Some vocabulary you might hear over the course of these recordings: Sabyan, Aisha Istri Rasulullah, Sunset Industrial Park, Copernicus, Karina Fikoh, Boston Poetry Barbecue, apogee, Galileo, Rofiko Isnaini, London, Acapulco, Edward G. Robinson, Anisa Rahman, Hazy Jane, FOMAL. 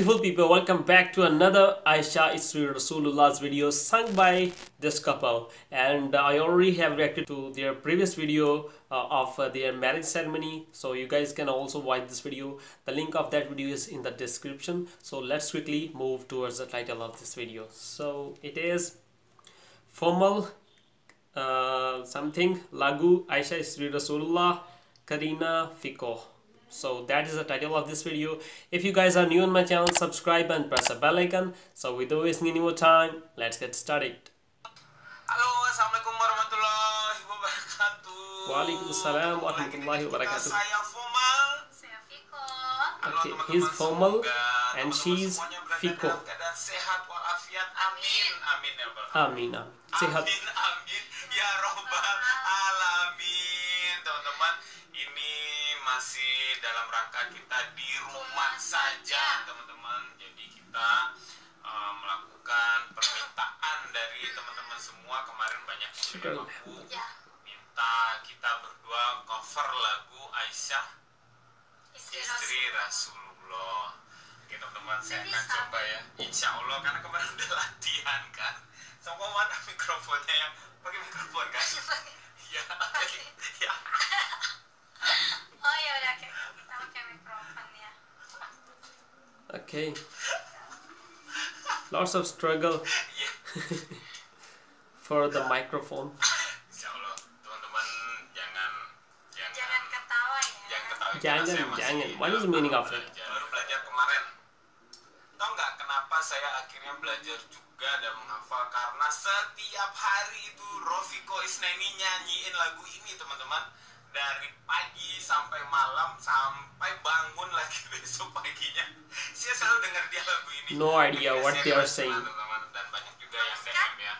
beautiful people, welcome back to another Aisha Istri Rasulullah's video sung by this couple, and I already have reacted to their previous video of their marriage ceremony, so you guys can also watch this video. The link of that video is in the description. So let's quickly move towards the title of this video. So it is formal something Lagu Aisyah Istri Rasulullah Karina Fikoh. So that is the title of this video. If you guys are new on my channel, subscribe and press the bell icon. So without wasting any more time, let's get started. Hello, assalamualaikum warahmatullahi wabarakatuh. Waalaikumsalam warahmatullahi wabarakatuh. Okay, he's formal and she's Fikoh. Amin. Sehat. Amin. Ya Rabbal Alamin. Teman-teman, ini masih dalam rangka kita di rumah saja, teman-teman. Jadi kita melakukan permintaan dari teman-teman semua. Kemarin banyak yang minta kita berdua cover lagu Aisyah Istri Rasulullah. Oke teman-teman, saya akan coba ya, insya Allah, karena kemarin udah latihan kan. Sama mana mikrofonnya, yang pakai mikrofon kan? Ya, ya. Oh ya udah, kita pakai mikrofon ya. Okay. Lots of struggle for the microphone. Insyaallah teman-teman jangan ketawa ya. Jangan. What is the meaning of it? Baru belajar kemarin. Tahu nggak kenapa saya akhirnya belajar juga dan menghafal? Karena setiap hari itu Rofiko Isnaini nyanyiin lagu ini, teman-teman. Dari pagi sampai malam, sampai bangun lagi besok paginya, saya selalu dengar dia lagu ini. No idea what they are saying. Dan banyak juga yang DM ya.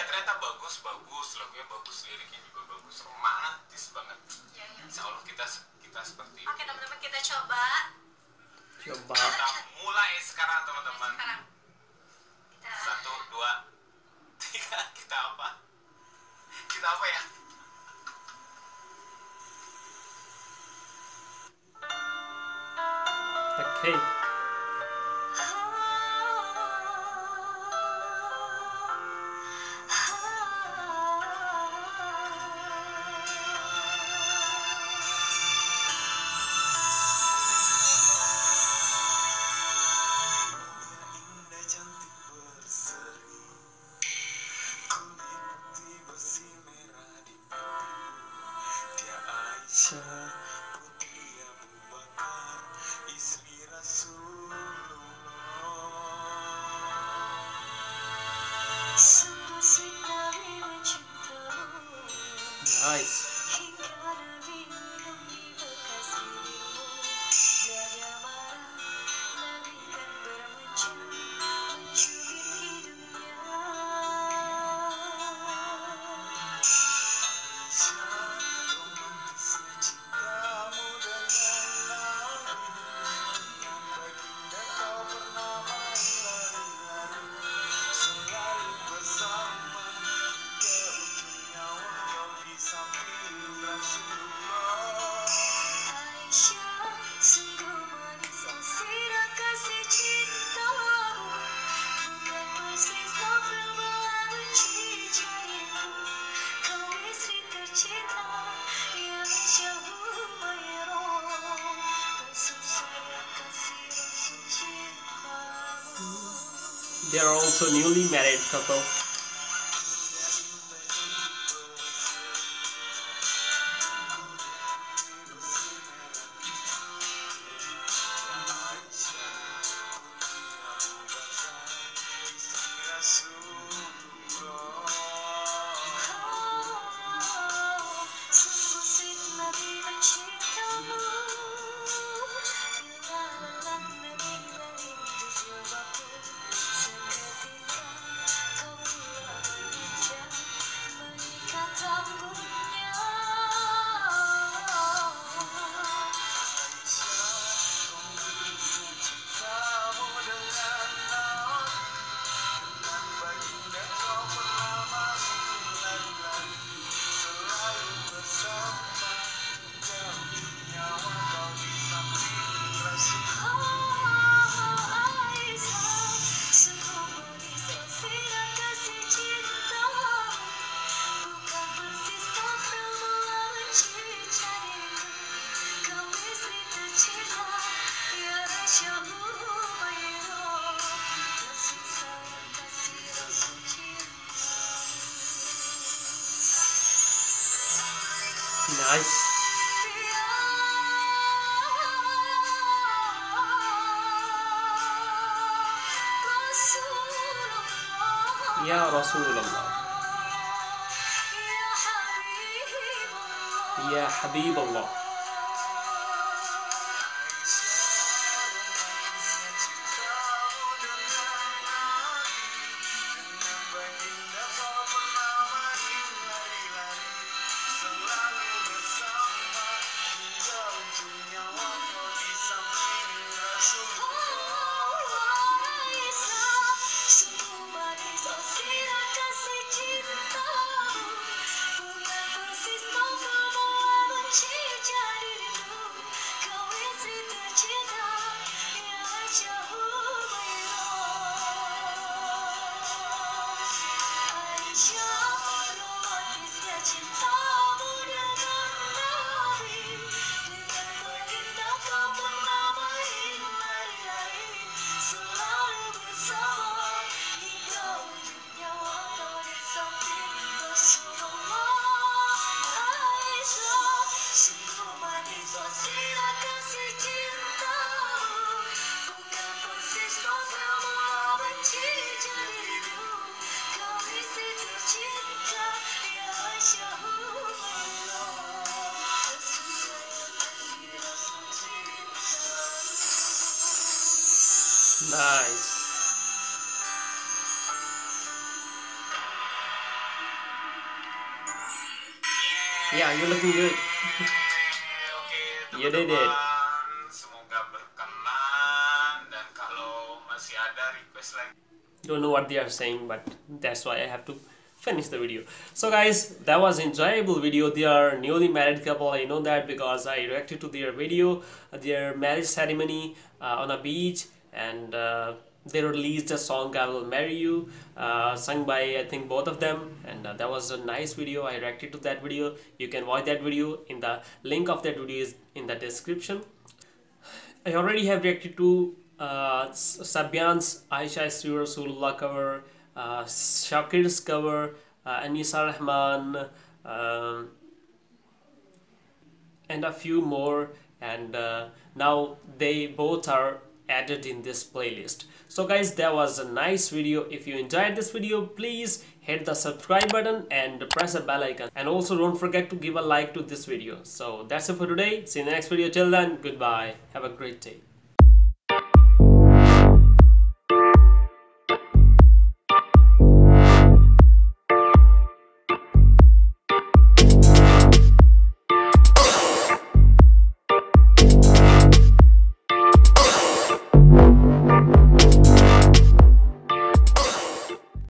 Ya ternyata bagus, lagunya bagus, liriknya juga bagus, romantis banget. Insya Allah kita seperti ini. Oke teman-teman, kita coba. Kita mulai sekarang teman-teman. Satu, dua, tiga. Kita apa ya? Okay. Nice. They are also newly married couple. Nice. Ya Rasulullah, Ya Habibullah, nice. Yeah, you're looking good. You did it. Don't know what they are saying, but that's why I have to finish the video. So guys, that was an enjoyable video. They are newly married couple, I know that because I reacted to their video, their marriage ceremony on a beach, and they released a song, I Will Marry You, sung by I think both of them, and that was a nice video. I reacted to that video. You can watch that video. In the link of that video is in the description. I already have reacted to Sabyan's Aisha Istri Rasulullah cover, Shakir's cover, Anisa Rahman, and a few more, and now they both are added in this playlist. So guys, that was a nice video. If you enjoyed this video, please hit the subscribe button and press the bell icon, and also don't forget to give a like to this video. So that's it for today. See you in the next video. Till then, goodbye, have a great day.